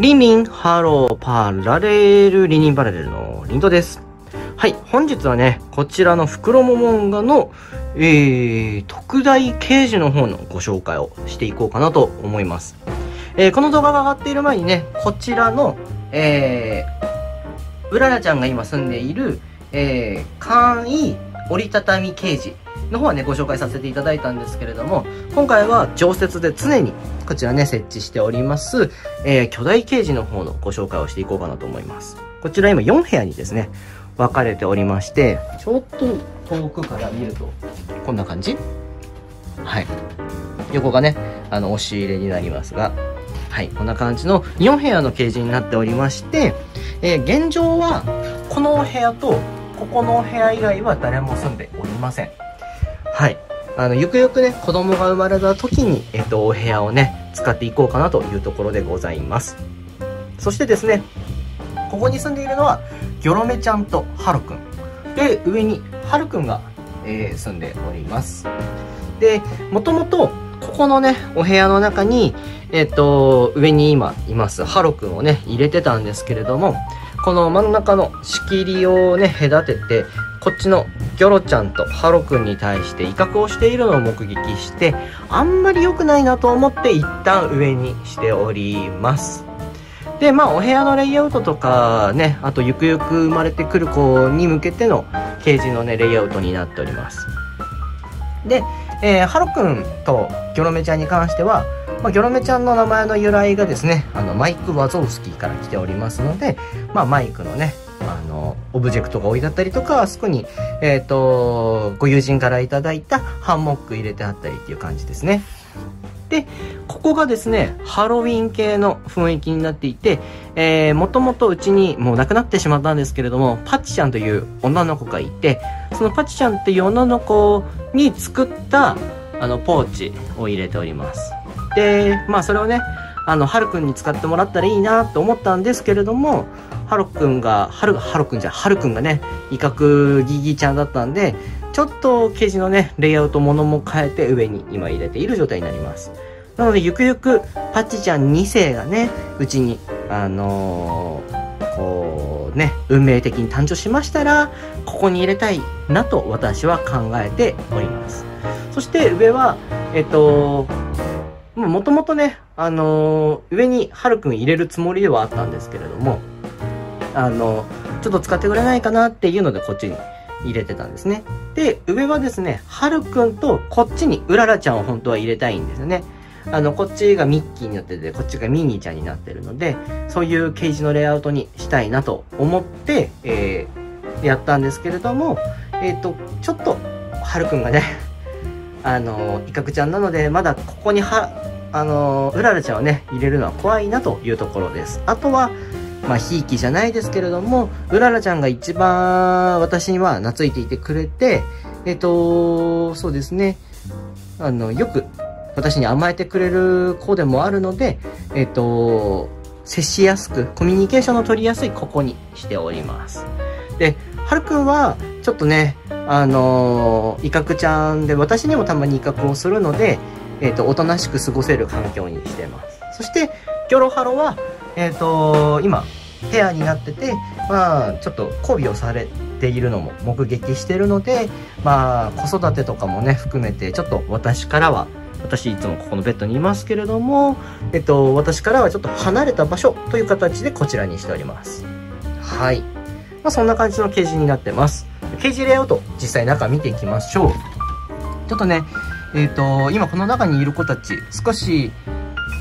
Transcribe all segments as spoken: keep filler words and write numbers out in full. リンリンハローパラレルリンリンパラレルのリントです。はい、本日はね、こちらの袋ももんがの、えー、特大ケージの方のご紹介をしていこうかなと思います。えー、この動画が上がっている前にね、こちらの、えー、うららちゃんが今住んでいる、えー、簡易折りたたみケージの方はね、ご紹介させていただいたんですけれども、今回は常設で常にこちらね、設置しております、えー、巨大ケージの方のご紹介をしていこうかなと思います。こちら今よん部屋にですね、分かれておりまして、ちょっと遠くから見ると、こんな感じ?はい。横がね、あの、押し入れになりますが、はい、こんな感じのよん部屋のケージになっておりまして、えー、現状はこのお部屋とここのお部屋以外は誰も住んでおりません。はい、あのゆくゆくね子供が生まれた時に、えっと、お部屋をね使っていこうかなというところでございます。そしてですね、ここに住んでいるのはギョロメちゃんとハルくんで、上にハルくんが、えー、住んでおります。でもともとここのねお部屋の中に、えっと、上に今いますハルくんをね入れてたんですけれども、この真ん中の仕切りをね隔てて、こっちのギョロちゃんとハロくんに対して威嚇をしているのを目撃して、あんまり良くないなと思って一旦上にしております。でまあお部屋のレイアウトとかね、あとゆくゆく生まれてくる子に向けてのケージのねレイアウトになっております。で、えー、ハロくんとギョロメちゃんに関しては、まあ、ギョロメちゃんの名前の由来がですね、あのマイク・ワゾウスキーから来ておりますので、まあ、マイクのねあのオブジェクトが置いてあったりとか、あそこに、えー、とご友人からいただいたハンモック入れてあったりっていう感じですね。でここがですねハロウィン系の雰囲気になっていて、えー、もともとうちにもう亡くなってしまったんですけれども、パチちゃんという女の子がいて、そのパチちゃんっていう女の子に作ったあのポーチを入れております。でまあそれをねあのハルくんに使ってもらったらいいなと思ったんですけれども、ハロくんがハルハロくんじゃハルくんがね威嚇ギギちゃんだったんで、ちょっとケージのねレイアウトものも変えて上に今入れている状態になります。なのでゆくゆくパッチちゃんに世がねうちにあのー、こうね運命的に誕生しましたら、ここに入れたいなと私は考えております。そして上はえっともともとね、あのー、上にハルくん入れるつもりではあったんですけれども、あのー、ちょっと使ってくれないかなっていうのでこっちに入れてたんですね。で、上はですね、ハルくんとこっちにうららちゃんを本当は入れたいんですよね。あの、こっちがミッキーになってて、こっちがミニーちゃんになってるので、そういうケージのレイアウトにしたいなと思って、えー、やったんですけれども、えっと、ちょっとハルくんがね、あのー、イカクちゃんなので、まだここには、あのー、うららちゃんをね入れるのは怖いなというところです。あとはまあひいきじゃないですけれども、うららちゃんが一番私には懐いていてくれて、えっとそうですね、あのよく私に甘えてくれる子でもあるので、えっと接しやすくコミュニケーションの取りやすいここにしております。ではるくんはちょっとねあのー、威嚇ちゃんで、私にもたまに威嚇をするので、えっと、おとなしく過ごせる環境にしてます。そして、ギョロハロは、えっと、今、ペアになってて、まあ、ちょっと交尾をされているのも目撃しているので、まあ、子育てとかもね、含めて、ちょっと私からは、私いつもここのベッドにいますけれども、えっと、私からはちょっと離れた場所という形でこちらにしております。はい。まあ、そんな感じのケージになってます。ケージレイアウト、実際中見ていきましょう。ちょっとね、えーと今この中にいる子たち、少し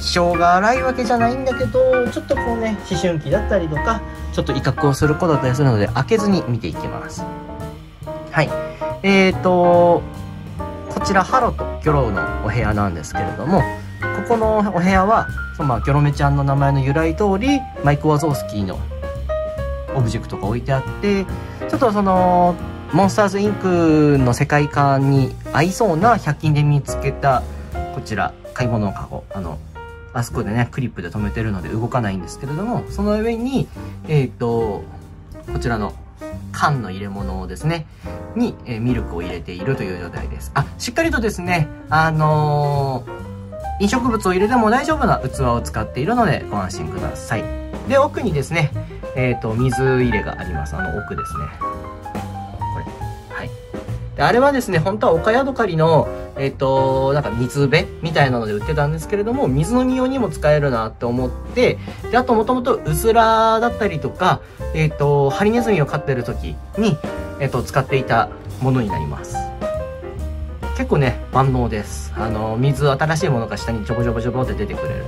気性が荒いわけじゃないんだけど、ちょっとこうね思春期だったりとか、ちょっと威嚇をする子だったりするので、開けずに見ていきます。はい、えーとこちらハロとギョロのお部屋なんですけれども、ここのお部屋はその、まあ、ギョロメちゃんの名前の由来通りマイク・ワゾウスキーのオブジェクトが置いてあって、ちょっとそのモンスターズインクの世界観に合いそうなひゃく均で見つけたこちら買い物カゴ、あのあそこでねクリップで留めてるので動かないんですけれども、その上にえっとこちらの缶の入れ物をですねに、えー、ミルクを入れているという状態です。あ、しっかりとですねあのー飲食物を入れても大丈夫な器を使っているのでご安心ください。で、奥にですね、えーと、水入れがあります。あの奥ですね。これ。はい。で、あれはですね、本当はおかやどかりの、えっと、なんか水辺みたいなので売ってたんですけれども、水飲み用にも使えるなって思って、で、あともともとうずらだったりとか、えっと、ハリネズミを飼ってる時に、えっと、使っていたものになります。結構ね、万能です。あの、水、新しいものが下にちょこちょこちょこって出てくれる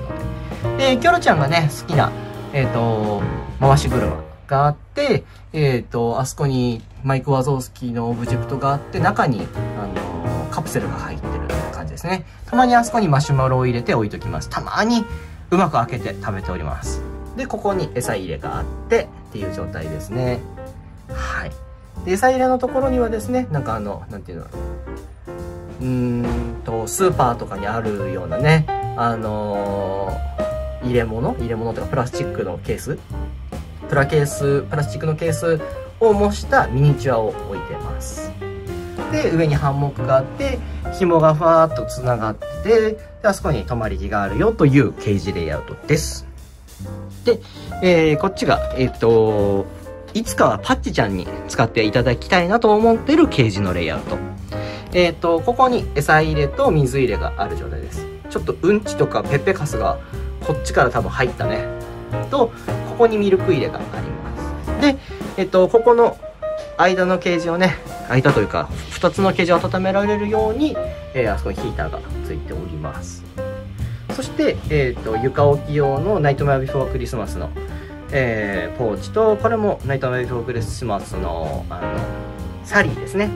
ので。で、キョロちゃんがね、好きな、えっと、回し車があって、えっと、あそこにマイク・ワゾウスキーのオブジェクトがあって、中に、あの、カプセルが入ってる感じですね。たまにあそこにマシュマロを入れて置いときます。たまにうまく開けて食べております。で、ここに餌入れがあってっていう状態ですね。はい。で、餌入れのところにはですね、なんかあの、なんていうの、うーんと、スーパーとかにあるようなね、あのー、入れ物入れ物とかプラスチックのケースプラケース、プラスチックのケースを模したミニチュアを置いてます。で、上にハンモックがあって、紐がふわーっとつながってて、で、あそこに泊まり木があるよというケージレイアウトです。で、えー、こっちが、えー、っと、いつかはパッチちゃんに使っていただきたいなと思ってるケージのレイアウト。えー、っと、ここに餌入れと水入れがある状態です。ちょっとうんちとかペッペカスがこっちから多分入ったね。と、ここにミルク入れがあります。で、えー、っと、ここの間のケージをね、間というかふたつのケージを温められるように、えー、あそこにヒーターがついております。そして、えー、と床置き用のナイトメアビフォークリスマスの、えー、ポーチと、これもナイトメアビフォークリスマス の, あのサリーですね、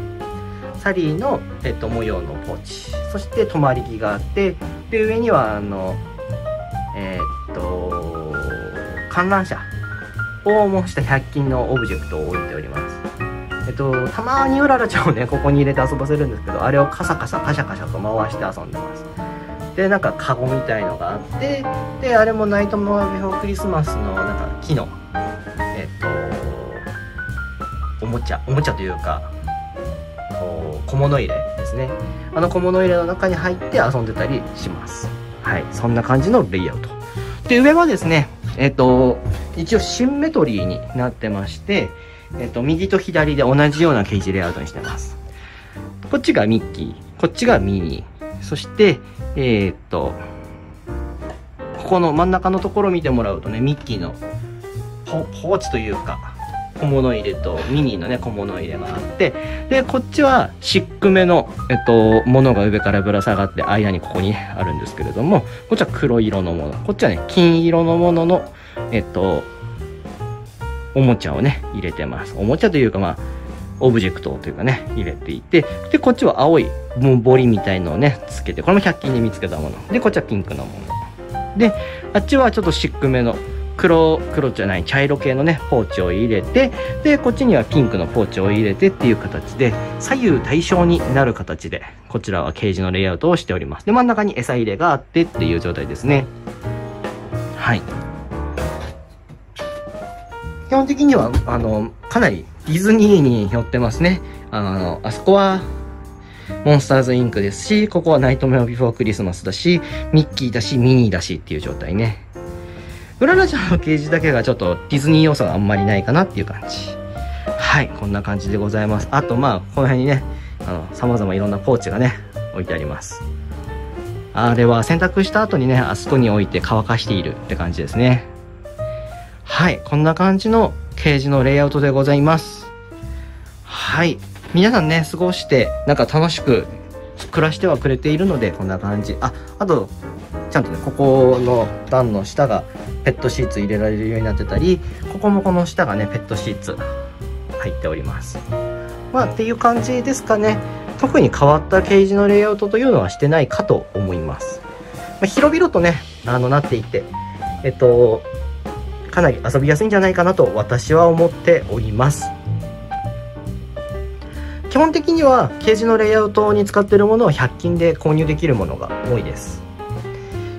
サリーの、えー、と模様のポーチ、そして泊まり木があって、で上にはあのえっ、ー、と観覧車を模したひゃく均のオブジェクトを置いております。えっと、たまにうららちゃんをね、ここに入れて遊ばせるんですけど、あれをカサカサカシャカシャと回して遊んでます。で、なんかカゴみたいのがあって、であれもナイトモアビフォークリスマスのなんか木のえっとおもちゃおもちゃというか小物入れですね。あの小物入れの中に入って遊んでたりします。はい、そんな感じのレイアウトで、上はですね、えっと一応シンメトリーになってまして、えっと、右と左で同じようなケージレイアウトにしてます。こっちがミッキー、こっちがミニー。そして、えー、っと、ここの真ん中のところを見てもらうとね、ミッキーのポ、ポーチというか、小物入れとミニーのね、小物入れがあって、で、こっちはシックめの、えっと、ものが上からぶら下がって、間にここに、ね、あるんですけれども、こっちは黒色のもの、こっちはね、金色のものの、えっと、おもちゃをね、入れてます。おもちゃというか、まあ、オブジェクトというかね、入れていて、で、こっちは青いボリみたいのをね、つけて、これもひゃく均で見つけたもの。で、こっちはピンクのもの。で、あっちはちょっとシックめの、黒、黒じゃない、茶色系のね、ポーチを入れて、で、こっちにはピンクのポーチを入れてっていう形で、左右対称になる形で、こちらはケージのレイアウトをしております。で、真ん中に餌入れがあってっていう状態ですね。はい。基本的にはあのかなりディズニーに寄ってますね。あのあそこはモンスターズインクですし、ここはナイトメアビフォークリスマスだし、ミッキーだし、ミニーだしっていう状態ね。うららちゃんのケージだけがちょっとディズニー要素があんまりないかなっていう感じ。はい、こんな感じでございます。あとまあこの辺にね、あの様々いろんなポーチがね置いてあります。あれは洗濯した後にね、あそこに置いて乾かしているって感じですね。はい。こんな感じのケージのレイアウトでございます。はい。皆さんね、過ごして、なんか楽しく暮らしてはくれているので、こんな感じ。あ、あと、ちゃんとね、ここの段の下がペットシーツ入れられるようになってたり、ここもこの下がね、ペットシーツ入っております。まあ、っていう感じですかね。特に変わったケージのレイアウトというのはしてないかと思います。まあ、広々とね、あの、なっていて、えっと、かなり遊びやすいんじゃないかなと私は思っております。基本的にはケージのレイアウトに使っているものはひゃく均で購入できるものが多いです。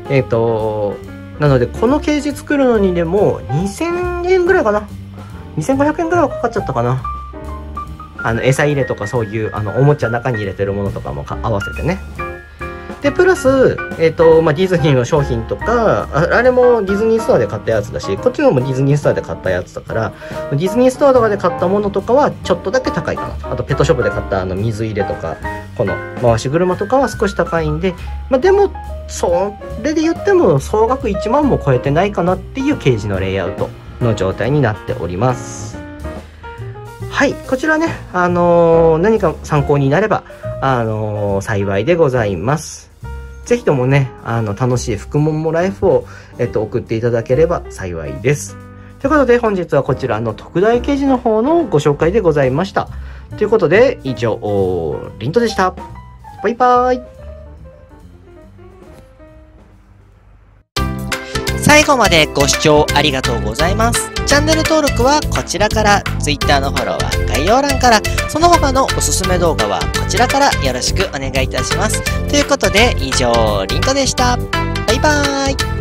えっと、なのでこのケージ作るのにでもにせんえんぐらいかな。にせんごひゃくえんぐらいはかかっちゃったかな。あの餌入れとかそういうあのおもちゃ中に入れてるものとかも合わせてね。でプラス、えーとまあ、ディズニーの商品とか あ, あれもディズニーストアで買ったやつだし、こっちのもディズニーストアで買ったやつだから、ディズニーストアとかで買ったものとかはちょっとだけ高いかなと。あとペットショップで買ったあの水入れとかこの回し車とかは少し高いんで、まあ、でもそれで言っても総額いちまんも超えてないかなっていうケージのレイアウトの状態になっております。はい、こちらね、あのー、何か参考になれば、あのー、幸いでございます。ぜひともね、あの、楽しい福もんもライフを、えっと、送っていただければ幸いです。ということで、本日はこちらの特大ケージの方のご紹介でございました。ということで、以上、りんとでした。バイバーイ。最後までご視聴ありがとうございます。チャンネル登録はこちらから、Twitter のフォローは概要欄から、その他のおすすめ動画はこちらからよろしくお願いいたします。ということで、以上、りんとでした。バイバーイ。